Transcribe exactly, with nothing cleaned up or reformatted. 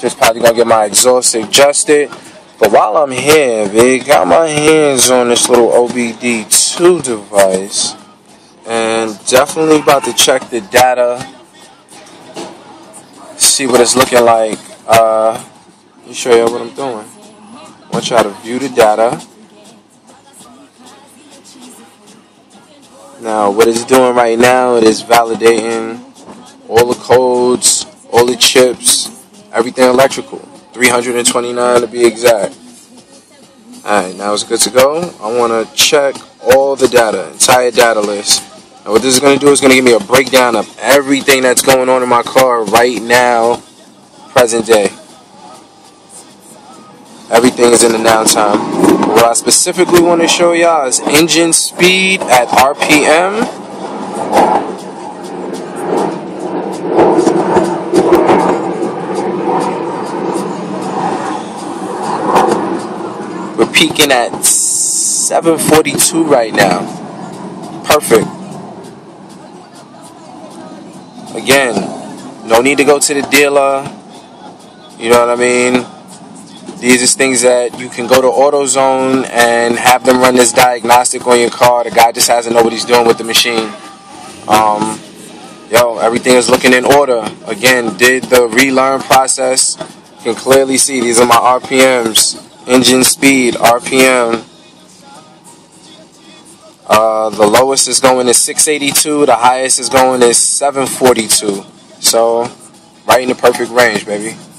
Just probably gonna get my exhaust adjusted. But while I'm here, Vic, got my hands on this little O B D two device, and definitely about to check the data, see what it's looking like. Uh, let me show you what I'm doing. I want y'all to view the data. Now, what it's doing right now, it is validating all the codes, all the chips, everything electrical. three hundred twenty-nine to be exact. Alright, now it's good to go. I want to check all the data, entire data list. Now, what this is going to do is going to give me a breakdown of everything that's going on in my car right now, present day. Everything is in the now time. What I specifically want to show y'all is engine speed at R P M. We're peaking at seven forty-two right now. Perfect. Again, no need to go to the dealer. You know what I mean? These are things that you can go to AutoZone and have them run this diagnostic on your car. The guy just hasn't know what he's doing with the machine. Um, yo, everything is looking in order. Again, did the relearn process. You can clearly see these are my R P Ms. Engine speed, R P M. Uh, the lowest is going to six eighty-two. The highest is going to seven forty-two. So, right in the perfect range, baby.